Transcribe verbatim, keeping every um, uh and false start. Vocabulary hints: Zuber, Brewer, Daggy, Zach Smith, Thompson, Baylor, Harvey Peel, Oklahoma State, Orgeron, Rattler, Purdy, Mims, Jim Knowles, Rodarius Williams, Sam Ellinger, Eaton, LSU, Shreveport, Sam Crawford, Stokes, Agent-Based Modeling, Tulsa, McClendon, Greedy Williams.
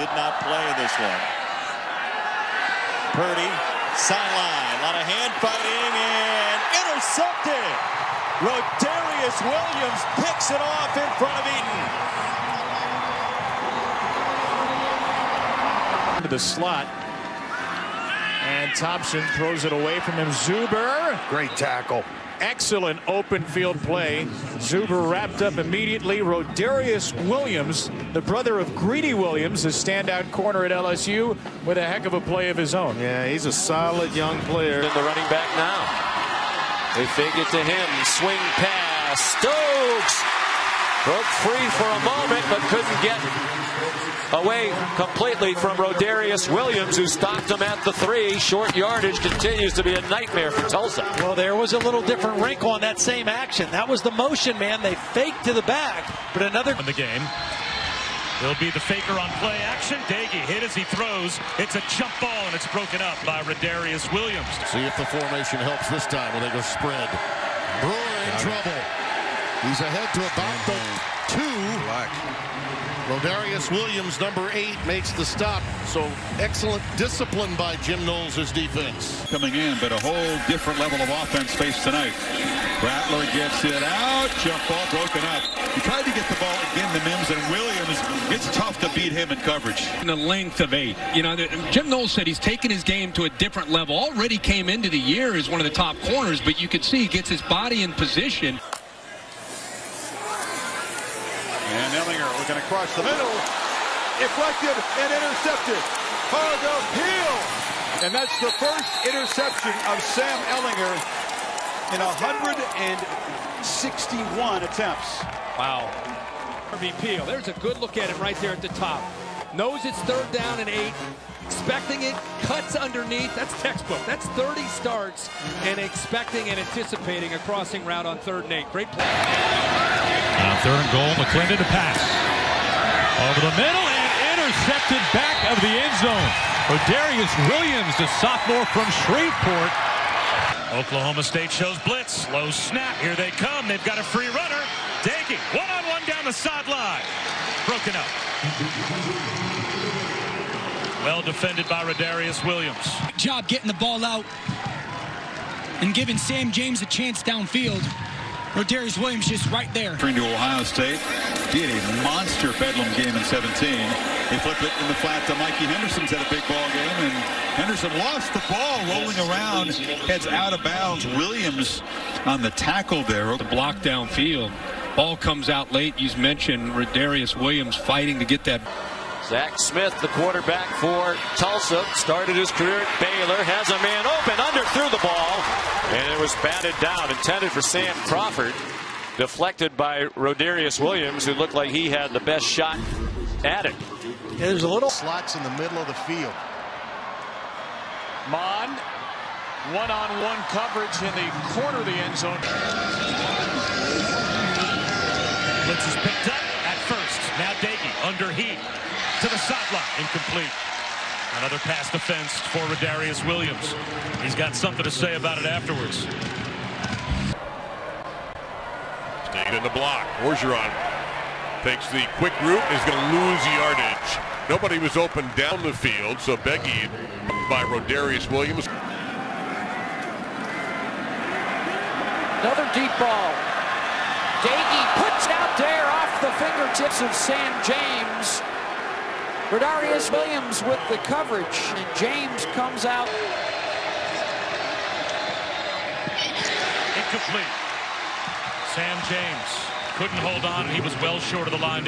did not play this one. Purdy, sideline, a lot of hand fighting, and intercepted. Rodarius Williams picks it off in front of Eaton. To the slot. And Thompson throws it away from him. Zuber. Great tackle. Excellent open field play. Zuber wrapped up immediately. Rodarius Williams, the brother of Greedy Williams, a standout corner at L S U, with a heck of a play of his own. Yeah, he's a solid young player. And the running back now. They fake it to him. Swing pass. Stokes broke free for a moment, but couldn't get away completely from Rodarius Williams, who stopped him at the three. Short yardage continues to be a nightmare for Tulsa. Well, there was a little different wrinkle on that same action. That was the motion, man. They faked to the back, but another in the game. It'll be the faker on play action. Daggy hit as he throws. It's a jump ball, and it's broken up by Rodarius Williams. See if the formation helps this time when they go spread. Brewer in trouble. He's ahead to about the two. Black. Rodarius Williams, number eight, makes the stop. So excellent discipline by Jim Knowles' defense. Coming in, but a whole different level of offense faced tonight. Rattler gets it out. Jump ball broken up. He tried to get the ball again to Mims, and Williams, it's tough to beat him in coverage. In the length of eight. You know, Jim Knowles said he's taken his game to a different level. Already came into the year as one of the top corners, but you can see he gets his body in position. And Ellinger looking across the middle, deflected and intercepted. Fargo Peel, and that's the first interception of Sam Ellinger in one hundred sixty-one attempts. Wow. Harvey Peel, there's a good look at it right there at the top. Knows it's third down and eight, expecting it, cuts underneath. That's textbook. That's thirty starts and expecting and anticipating a crossing route on third and eight. Great play. On third and goal, McClendon to pass. Over the middle and intercepted back of the end zone. Rodarius Williams, the sophomore from Shreveport. Oklahoma State shows blitz. Low snap. Here they come. They've got a free runner. Daggy, one-on-one down the sideline. Broken up. Well defended by Rodarius Williams. Good job getting the ball out and giving Sam James a chance downfield. Rodarius Williams just right there. Turning to Ohio State, he had a monster bedlam game in seventeen. He flipped it in the flat to Mikey Henderson's at a big ball game, and Henderson lost the ball, rolling around, heads out of bounds. Williams on the tackle there. The block downfield. Ball comes out late. You've mentioned Rodarius Williams fighting to get that. Zach Smith, the quarterback for Tulsa, started his career at Baylor, has a man open, under, threw the ball, and it was batted down, intended for Sam Crawford, deflected by Rodarius Williams, who looked like he had the best shot at it. There's a little slots in the middle of the field. Mon, one-on-one coverage in the corner of the end zone. Blitz is picked up at first, now Daggy under heat. To the sideline, incomplete. Another pass defense for Rodarius Williams. He's got something to say about it afterwards. Staying in the block. Orgeron takes the quick route and is going to lose yardage. Nobody was open down the field, so Beggy by Rodarius Williams. Another deep ball. Daggy puts out there off the fingertips of Sam James. Rodarius Williams with the coverage, and James comes out. Incomplete. Sam James couldn't hold on, and he was well short of the line.